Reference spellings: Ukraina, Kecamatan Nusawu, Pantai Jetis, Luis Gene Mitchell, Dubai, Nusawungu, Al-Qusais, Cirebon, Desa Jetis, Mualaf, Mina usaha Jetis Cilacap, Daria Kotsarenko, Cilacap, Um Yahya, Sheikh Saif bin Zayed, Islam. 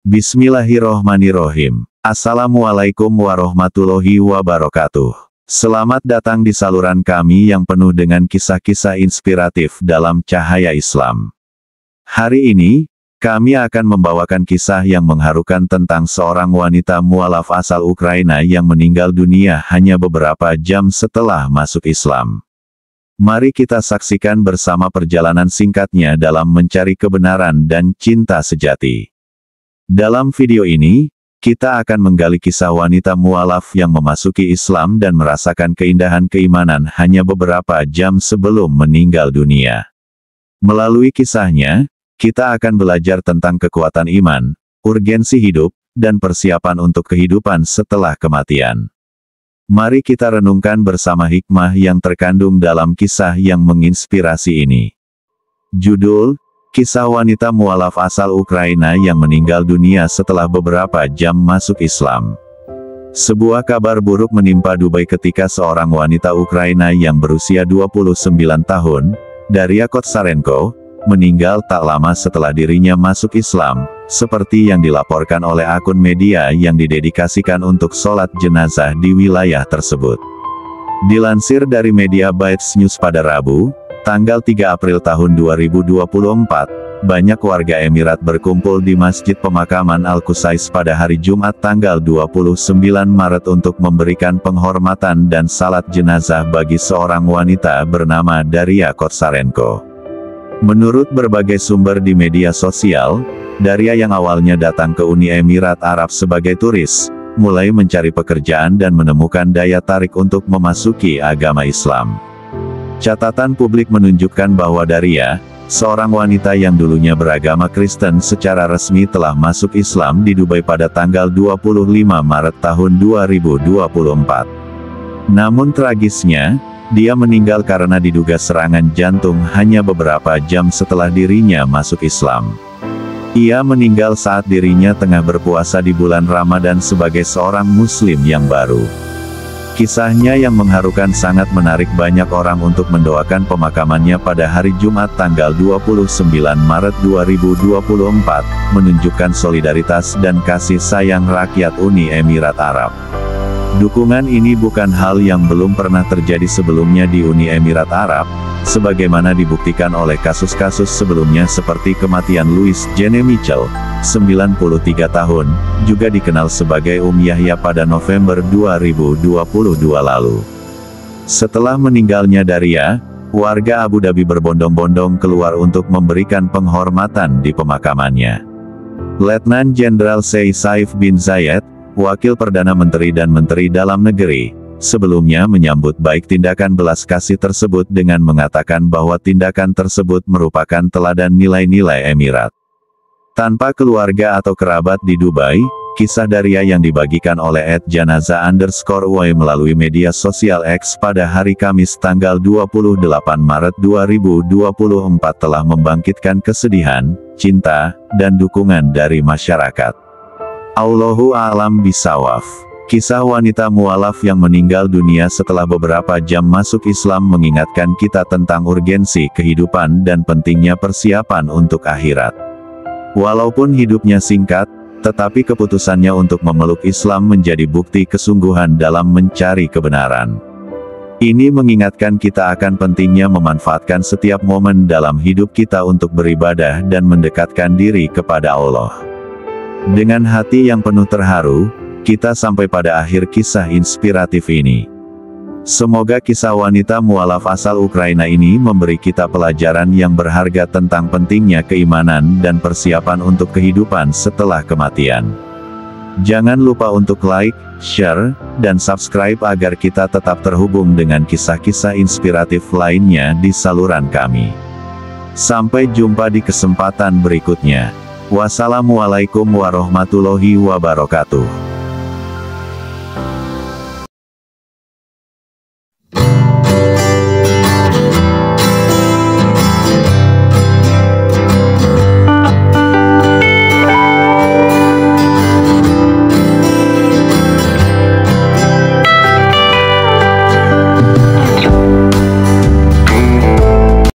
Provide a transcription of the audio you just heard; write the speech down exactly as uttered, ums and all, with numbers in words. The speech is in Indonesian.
Bismillahirrohmanirrohim. Assalamualaikum warahmatullahi wabarakatuh. Selamat datang di saluran kami yang penuh dengan kisah-kisah inspiratif dalam cahaya Islam. Hari ini, kami akan membawakan kisah yang mengharukan tentang seorang wanita mualaf asal Ukraina yang meninggal dunia hanya beberapa jam setelah masuk Islam. Mari kita saksikan bersama perjalanan singkatnya dalam mencari kebenaran dan cinta sejati. Dalam video ini, kita akan menggali kisah wanita mualaf yang memasuki Islam dan merasakan keindahan keimanan hanya beberapa jam sebelum meninggal dunia. Melalui kisahnya, kita akan belajar tentang kekuatan iman, urgensi hidup, dan persiapan untuk kehidupan setelah kematian. Mari kita renungkan bersama hikmah yang terkandung dalam kisah yang menginspirasi ini. Judul, Kisah Wanita Mualaf Asal Ukraina yang Meninggal Dunia Setelah Beberapa Jam Masuk Islam. Sebuah kabar buruk menimpa Dubai ketika seorang wanita Ukraina yang berusia dua puluh sembilan tahun, Daria Kotsarenko, meninggal tak lama setelah dirinya masuk Islam, seperti yang dilaporkan oleh akun media yang didedikasikan untuk sholat jenazah di wilayah tersebut. Dilansir dari media Bites News pada Rabu, tanggal tiga April tahun dua ribu dua puluh empat, banyak warga Emirat berkumpul di Masjid Pemakaman Al-Qusais pada hari Jumat tanggal dua puluh sembilan Maret untuk memberikan penghormatan dan salat jenazah bagi seorang wanita bernama Daria Kotsarenko. Menurut berbagai sumber di media sosial, Daria yang awalnya datang ke Uni Emirat Arab sebagai turis, mulai mencari pekerjaan dan menemukan daya tarik untuk memasuki agama Islam. Catatan publik menunjukkan bahwa Daria, seorang wanita yang dulunya beragama Kristen secara resmi telah masuk Islam di Dubai pada tanggal dua puluh lima Maret tahun dua ribu dua puluh empat. Namun tragisnya, dia meninggal karena diduga serangan jantung hanya beberapa jam setelah dirinya masuk Islam. Ia meninggal saat dirinya tengah berpuasa di bulan Ramadan sebagai seorang muslim yang baru. Kisahnya yang mengharukan sangat menarik banyak orang untuk mendoakan pemakamannya pada hari Jumat tanggal dua puluh sembilan Maret dua ribu dua puluh empat, menunjukkan solidaritas dan kasih sayang rakyat Uni Emirat Arab. Dukungan ini bukan hal yang belum pernah terjadi sebelumnya di Uni Emirat Arab, sebagaimana dibuktikan oleh kasus-kasus sebelumnya seperti kematian Luis Gene Mitchell, sembilan puluh tiga tahun, juga dikenal sebagai Um Yahya pada November dua ribu dua puluh dua lalu. Setelah meninggalnya Daria, warga Abu Dhabi berbondong-bondong keluar untuk memberikan penghormatan di pemakamannya. Letnan Jenderal Sheikh Saif bin Zayed, Wakil Perdana Menteri dan Menteri Dalam Negeri, sebelumnya menyambut baik tindakan belas kasih tersebut dengan mengatakan bahwa tindakan tersebut merupakan teladan nilai-nilai Emirat. Tanpa keluarga atau kerabat di Dubai, kisah Daria yang dibagikan oleh et janaza underscore way melalui media sosial X pada hari Kamis tanggal dua puluh delapan Maret dua ribu dua puluh empat telah membangkitkan kesedihan, cinta, dan dukungan dari masyarakat. Allahu a'lam bisawaf. Kisah wanita mualaf yang meninggal dunia setelah beberapa jam masuk Islam mengingatkan kita tentang urgensi kehidupan dan pentingnya persiapan untuk akhirat. Walaupun hidupnya singkat, tetapi keputusannya untuk memeluk Islam menjadi bukti kesungguhan dalam mencari kebenaran. Ini mengingatkan kita akan pentingnya memanfaatkan setiap momen dalam hidup kita untuk beribadah dan mendekatkan diri kepada Allah. Dengan hati yang penuh terharu, kita sampai pada akhir kisah inspiratif ini. Semoga kisah wanita mualaf asal Ukraina ini memberi kita pelajaran yang berharga tentang pentingnya keimanan dan persiapan untuk kehidupan setelah kematian. Jangan lupa untuk like, share, dan subscribe agar kita tetap terhubung dengan kisah-kisah inspiratif lainnya di saluran kami. Sampai jumpa di kesempatan berikutnya. Wassalamualaikum warahmatullahi wabarakatuh.